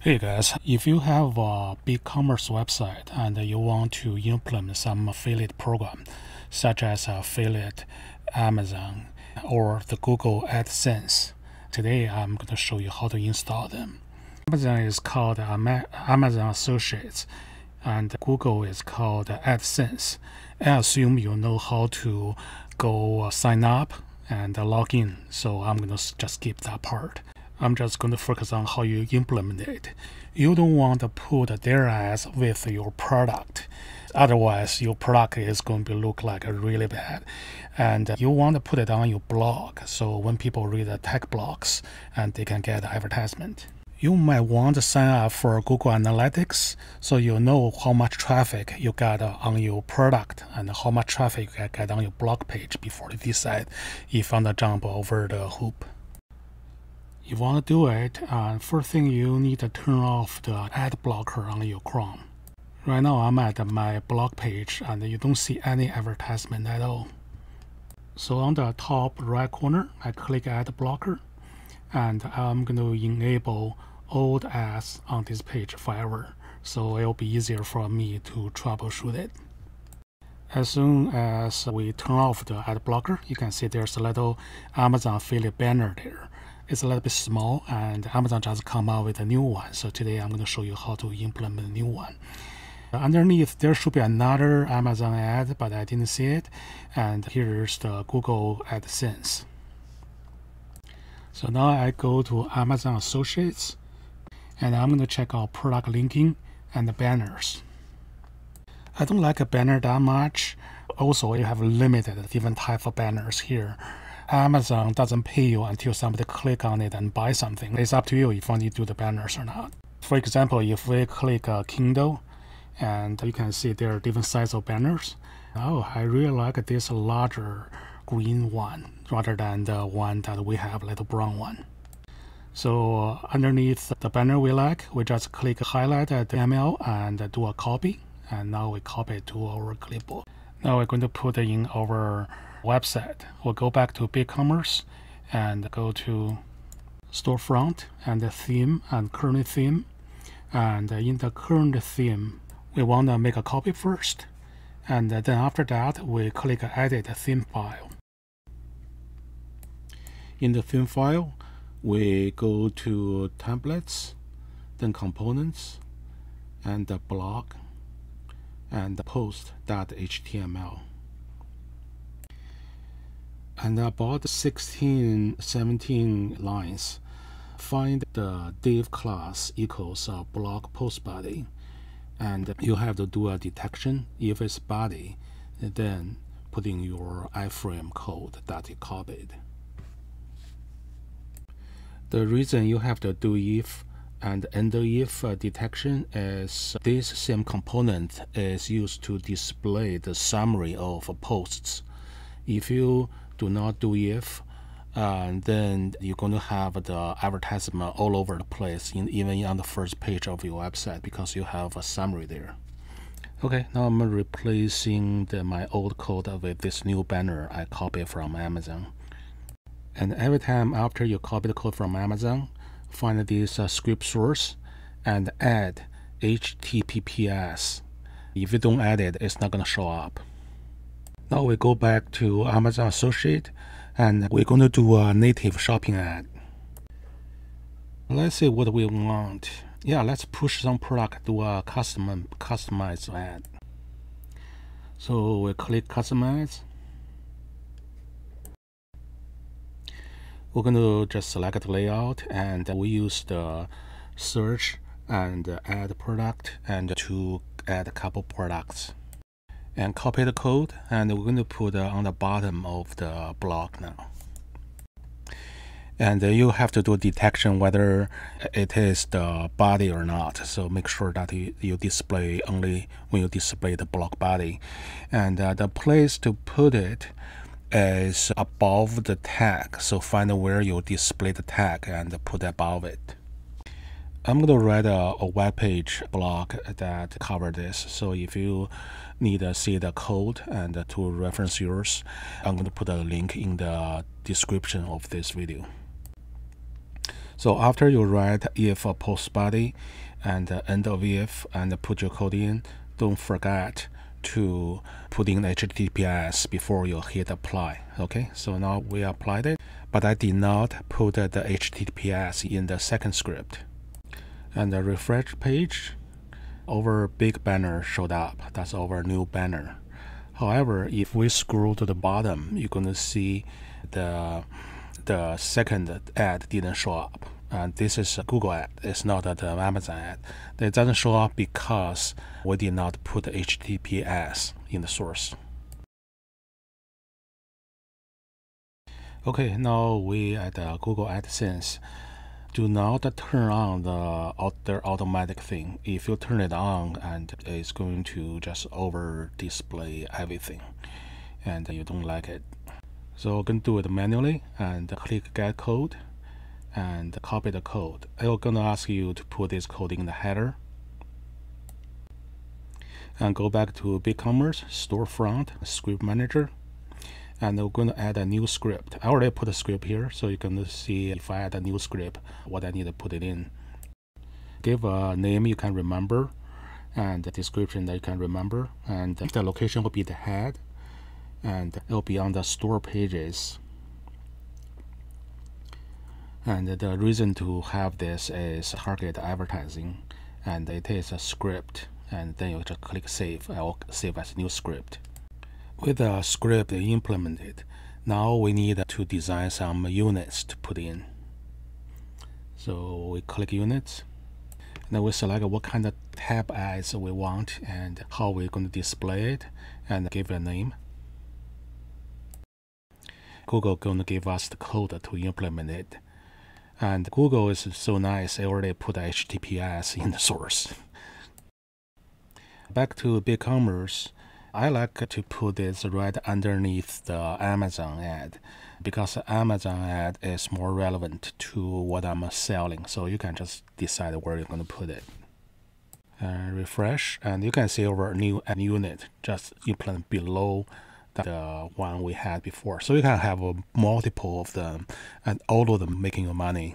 Hey guys, if you have a BigCommerce website and you want to implement some affiliate program, such as affiliate Amazon or the Google AdSense, today I'm going to show you how to install them. Amazon is called Amazon Associates and Google is called AdSense. I assume you know how to go sign up and log in, so I'm going to just skip that part. I'm just going to focus on how you implement it. You don't want to put their ads with your product. Otherwise, your product is going to look like really bad. And you want to put it on your blog, so when people read the tech blogs, and they can get advertisement. You might want to sign up for Google Analytics, so you know how much traffic you got on your product and how much traffic you got on your blog page before you decide if you want to jump over the hoop. You want to do it, first thing you need to turn off the ad blocker on your Chrome. Right now I'm at my blog page and you don't see any advertisement at all. So on the top right corner, I click ad blocker and I'm going to enable old ads on this page forever. So it'll be easier for me to troubleshoot it. As soon as we turn off the ad blocker, you can see there's a little Amazon affiliate banner there. It's a little bit small and Amazon just come out with a new one. So today I'm going to show you how to implement a new one. Underneath there should be another Amazon ad, but I didn't see it. And here's the Google AdSense. So now I go to Amazon Associates and I'm going to check out product linking and the banners. I don't like a banner that much. Also, you have limited different type of banners here. Amazon doesn't pay you until somebody click on it and buy something. It's up to you if you want to do the banners or not. For example, if we click Kindle, and you can see there are different sizes of banners. Oh, I really like this larger green one rather than the one that we have, little brown one. So underneath the banner we like, we just click highlight at ML and do a copy. And now we copy it to our clipboard. Now we're going to put in our website. We'll go back to BigCommerce and go to storefront and the theme and current theme. And in the current theme, we want to make a copy first. And then after that, we click edit theme file. In the theme file, we go to templates, then components, and the blog, and the post.html. And about 16-17 lines, find the div class equals a blog post body, and you have to do a detection. If it's body, then put in your iframe code that you copied. The reason you have to do if and under if detection is this same component is used to display the summary of posts. If you do not do if, then you're going to have the advertisement all over the place, even on the first page of your website, because you have a summary there. Okay, now I'm replacing my old code with this new banner I copied from Amazon. And every time after you copy the code from Amazon, find this script source and add HTTPS. If you don't add it, it's not going to show up. Now we go back to Amazon Associate and we're going to do a native shopping ad. Let's see what we want. Yeah, let's push some product to a customized ad. So we click customize. We're going to just select the layout and we use the search and add product and to add a couple products. And copy the code, and we're going to put on the bottom of the block now. And you have to do detection whether it is the body or not. So make sure that you display only when you display the block body. And the place to put it is above the tag. So find where you display the tag and put above it. I'm going to write a web page blog that covers this. So if you need to see the code and to reference yours, I'm going to put a link in the description of this video. So after you write if a post body and end of if and put your code in, don't forget to put in HTTPS before you hit apply. Okay, so now we applied it, but I did not put the HTTPS in the second script. And the refresh page, our big banner showed up. That's our new banner. However, if we scroll to the bottom, you're gonna see the second ad didn't show up. And this is a Google ad, it's not an Amazon ad. It doesn't show up because we did not put HTTPS in the source. Okay, now we at Google AdSense. Do not turn on the automatic thing. If you turn it on, and it's going to just over display everything, and you don't like it. So we're going to do it manually, and click Get Code, and copy the code. I'm going to ask you to put this code in the header, and go back to BigCommerce, Storefront, Script Manager, and we're going to add a new script. I already put a script here, so you can see if I add a new script, what I need to put it in. Give a name you can remember, and a description that you can remember, and the location will be the head, and it will be on the store pages. And the reason to have this is target advertising, and it is a script, and then you just click save. I will save as new script. With the script implemented, now we need to design some units to put in. So we click units, and then we select what kind of tab ads we want and how we're going to display it, and give it a name. Google going to give us the code to implement it. And Google is so nice, they already put HTTPS in the source. Back to BigCommerce. I like to put this right underneath the Amazon ad, because the Amazon ad is more relevant to what I'm selling. So you can just decide where you're going to put it. Refresh, and you can see our new ad unit just implement below the one we had before. So you can have a multiple of them, and all of them making you money.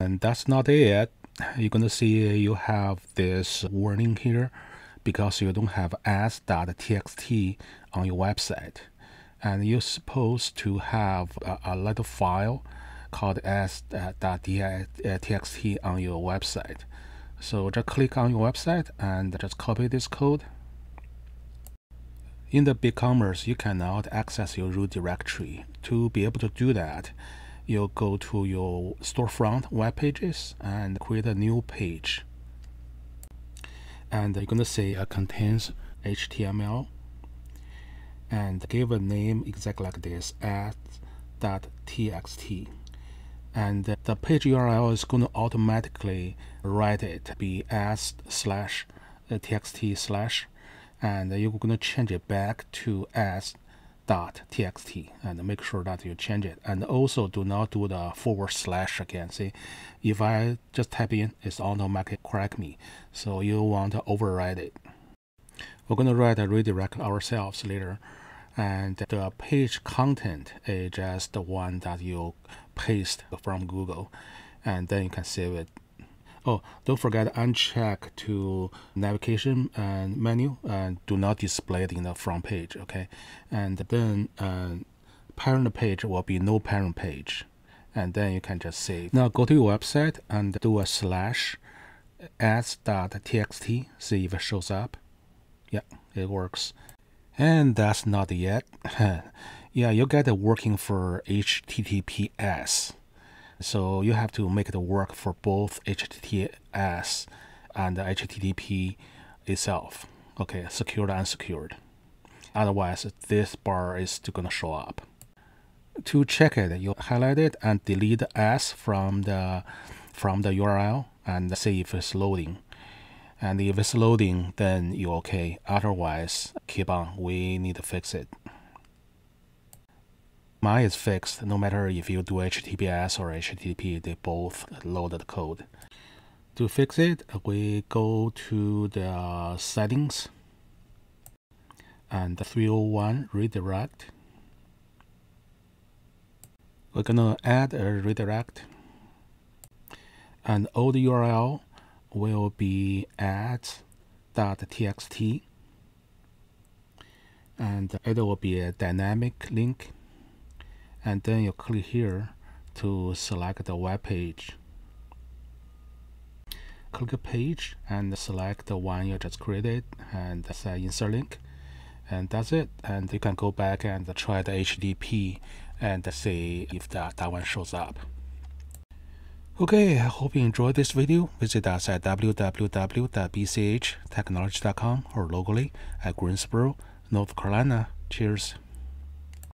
And that's not it. You're going to see you have this warning here, because you don't have ads.txt on your website, and you're supposed to have a little file called ads.txt on your website. So just click on your website and just copy this code. In the BigCommerce, you cannot access your root directory. To be able to do that, you'll go to your storefront web pages and create a new page. And you're going to say contains HTML, and give a name exactly like this, ads.txt. And the page URL is going to automatically write it, be ads/txt/, and you're going to change it back to ads.txt, and make sure that you change it. And also do not do the / again. See, if I just type in, it's automatically correct me. So you want to override it. We're going to write a redirect ourselves later. And the page content is just the one that you paste from Google. And then you can save it. Oh, don't forget uncheck to navigation and menu, and do not display it in the front page, okay? And then parent page will be no parent page. And then you can just save. Now go to your website and do a /ads.txt, see if it shows up. Yeah, it works. And that's not yet. Yeah, you get it working for HTTPS. So you have to make it work for both HTTPS and HTTP itself. Okay, secured and unsecured. Otherwise, this bar is still going to show up. To check it, you highlight it and delete the S from the URL and see if it's loading. And if it's loading, then you're okay. Otherwise, keep on. We need to fix it. Mine is fixed. No matter if you do HTTPS or HTTP, they both load the code. To fix it, we go to the settings and the 301 redirect. We're going to add a redirect, and old URL will be ads.txt, and it will be a dynamic link. And then you click here to select the web page. Click a page and select the one you just created and say insert link, and that's it. And you can go back and try the HTTP and see if that one shows up. Okay, I hope you enjoyed this video. Visit us at www.bchtechnology.com or locally at Greensboro, North Carolina. Cheers.